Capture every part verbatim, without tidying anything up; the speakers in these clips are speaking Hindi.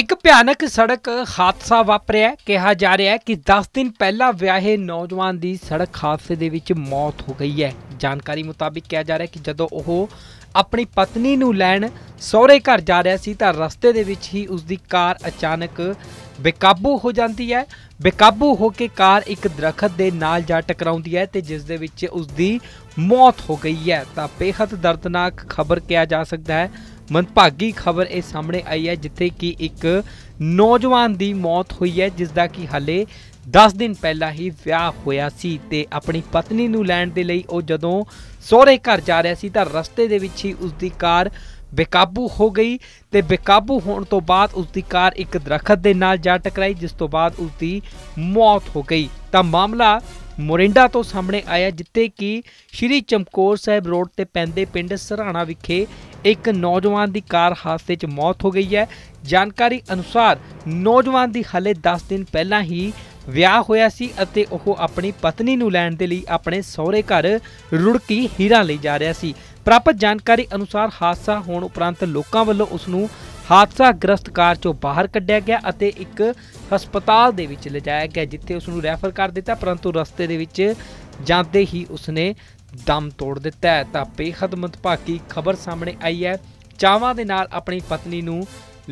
ਇੱਕ ਭਿਆਨਕ सड़क हादसा वापरिया। कहा जा रहा है कि दस दिन पहला ਵਿਆਹੇ नौजवान की सड़क हादसे ਦੇ ਵਿੱਚ मौत हो गई है। जानकारी मुताबिक कहा जा रहा है कि ਜਦੋਂ ਉਹ अपनी पत्नी ਨੂੰ ਲੈਣ ਸਹੁਰੇ घर जा रहा ਸੀ ਤਾਂ ਰਸਤੇ ਦੇ ਵਿੱਚ ਹੀ उसकी कार अचानक बेकाबू हो जाती है। बेकाबू होकर कार एक दरखत के नाल जा टकराती है तो जिस दे विच उसकी मौत हो गई है। तो बेहद दर्दनाक खबर कहा जा सकता है। मनभागी खबर ये सामने आई है जिथे कि एक नौजवान की मौत हुई है जिसका कि हाले दस दिन पहला ही विआह होया सी ते अपनी पत्नी नूं लैण दे लई ओ जदों सोहरे घर जा रहा सी तां रस्ते दे विच ही उसकी कार बेकाबू हो गई ते बेकाबू होने तो बाद उसकी कार एक दरखत दे नाल जा टकराई जिस तो बाद उसकी मौत हो गई। तां मामला मोरिंडा तो सामने आया जिथे कि श्री चमकौर साहब रोड ते पैंदे पिंड सरहाणा विखे एक नौजवान की कार हादसे च मौत हो गई है। जानकारी अनुसार नौजवान की हाले दस दिन पहला ही ਵਿਆਹ ਹੋਇਆ ਸੀ ਅਤੇ ਉਹ ਆਪਣੀ ਪਤਨੀ ਨੂੰ ਲੈਣ ਦੇ ਲਈ ਆਪਣੇ ਸਹੁਰੇ ਘਰ ਰੁੜਕੀ ਹੀਰਾਂ ਲਈ ਜਾ ਰਿਹਾ ਸੀ। ਪ੍ਰਾਪਤ ਜਾਣਕਾਰੀ ਅਨੁਸਾਰ ਹਾਦਸਾ ਹੋਣ ਉਪਰੰਤ ਲੋਕਾਂ ਵੱਲੋਂ ਉਸ ਨੂੰ ਹਾਦਸਾ ਗ੍ਰਸਤ ਕਾਰ ਚੋਂ ਬਾਹਰ ਕੱਢਿਆ ਗਿਆ ਅਤੇ ਇੱਕ ਹਸਪਤਾਲ ਦੇ ਵਿੱਚ ਲਿਜਾਇਆ ਗਿਆ ਜਿੱਥੇ ਉਸ ਨੂੰ ਰੈਫਰ ਕਰ ਦਿੱਤਾ, ਪਰੰਤੂ ਰਸਤੇ ਦੇ ਵਿੱਚ ਜਾਂਦੇ ਹੀ ਉਸਨੇ ਦਮ ਤੋੜ ਦਿੱਤਾ। ਤਾਂ ਬੇਹੱਦ ਮੰਦਭਾਗੀ ਖਬਰ ਸਾਹਮਣੇ ਆਈ ਹੈ। ਚਾਵਾਂ ਦੇ ਨਾਲ ਆਪਣੀ ਪਤਨੀ ਨੂੰ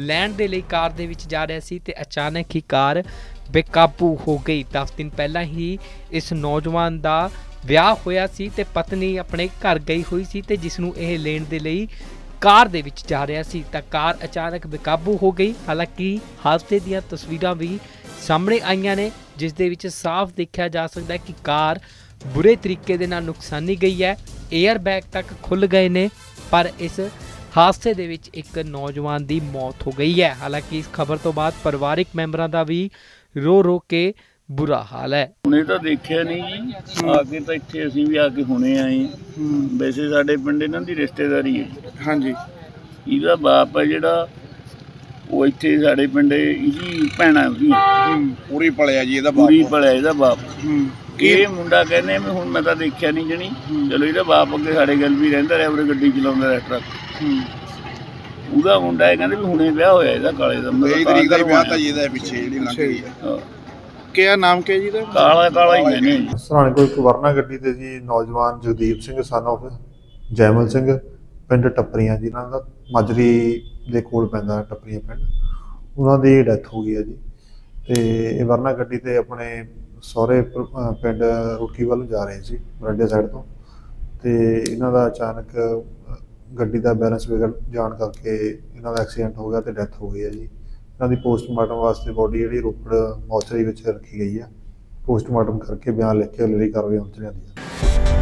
ਲੈਣ ਦੇ ਲਈ ਕਾਰ ਦੇ ਵਿੱਚ ਜਾ ਰਿਹਾ ਸੀ ਤੇ ਅਚਾਨਕ ਹੀ ਕਾਰ बेकाबू हो गई। दस दिन पहला ही इस नौजवान का विआह होया सी ते पत्नी अपने घर गई हुई सी ते जिसनूं यह लेण दे लई कार दे विच जा रहा सी तां कार अचानक बेकाबू हो गई। हालांकि हादसे दीयां तस्वीरां भी सामने आईयां ने जिस दे विच साफ देखा जा सकता है कि कार बुरे तरीके दे नाल नुकसानी गई है। एयरबैग तक खुल गए ने पर इस हादसे दे विच एक नौजवान की मौत हो गई है। हालांकि इस खबर तो बाद परिवारिक मैंबरां दा भी रो रो के बुरा हाल है। हमने तो देखा नहीं जी, आके तो इतने असीं भी आके हुणे आए। वैसे साडे पिंड इन्हां दी रिश्तेदारी है। हाँ जी, इहदा बाप है जिहड़ा वो इत्थे साडे पिंड इहदी भैण आ उहदी पूरी पलिया जी। इहदा बाप पूरी पलिया इहदा बाप। ये मुंडा कहने में हुण मैं तो देखा नहीं जनी। चलो इहदा बाप अगे साडे गल भी रहिंदा रहा, उरे गड्डी चलाउंदा रहा ट्रक। ਉਹਦਾ ਮੁੰਡਾ ਇਹ ਕਹਿੰਦੇ ਵੀ ਹੁਣੇ ਵਿਆਹ ਹੋਇਆ ਇਹਦਾ ਕਾਲੇ ਦਾ। ਮੇਰੀ ਤਰੀਕ ਦਾ ਵਿਆਹ ਤਾਂ ਜਿਹਦਾ ਪਿੱਛੇ ਜਿਹੜੀ ਲੰਘ ਗਈ ਹੈ। ਕਿਆ ਨਾਮ ਕਿਹਾ ਜੀ ਦਾ? ਕਾਲਾ ਕਾਲਾ ਹੀ ਨੇ। ਸਰਾਣੇ ਕੋਈ ਵਰਨਾ ਗੱਡੀ ਤੇ ਜੀ ਨੌਜਵਾਨ ਜਗਦੀਪ ਸਿੰਘ ਸਨ ਆਫ ਜੈਮਲ ਸਿੰਘ ਪਿੰਡ ਟਪਰਿਆ ਜੀ ਨਾਲ ਦਾ ਮਾਜਰੀ ਦੇ ਕੋਲ ਪੈਂਦਾ ਟਪਰਿਆ ਪਿੰਡ। ਉਹਨਾਂ ਦੀ ਡੈਥ ਹੋ ਗਈ ਹੈ ਜੀ ਤੇ ਇਹ ਵਰਨਾ ਗੱਡੀ ਤੇ ਆਪਣੇ ਸਹੁਰੇ ਪਿੰਡ ਰੁੜਕੀ ਵੱਲ ਜਾ ਰਹੇ ਸੀ ਮੋਰਿੰਡੇ ਸਾਈਡ ਤੋਂ ਤੇ ਇਹਨਾਂ ਦਾ ਅਚਾਨਕ ਗੱਡੀ ਦਾ ਬੈਲੈਂਸ ਵਿਗੜ ਜਾਣ ਕਰਕੇ ਇਹਨਾਂ ਦਾ ਐਕਸੀਡੈਂਟ ਹੋ ਗਿਆ ਤੇ ਡੈਥ ਹੋ ਗਈ ਹੈ ਜੀ। ਇਹਨਾਂ ਦੀ ਪੋਸਟਮਾਰਟਮ ਵਾਸਤੇ ਬੋਡੀ ਜਿਹੜੀ ਰੋਪੜ ਮਾਜਰੀ ਵਿੱਚ ਰੱਖੀ ਗਈ ਹੈ। ਪੋਸਟਮਾਰਟਮ ਕਰਕੇ ਬਿਆਨ ਲਿਖ ਕੇ ਅਗਲੀ ਕਾਰਵਾਈ ਅਮਲ ਚ ਲਿਆਂਦੀ ਹੈ।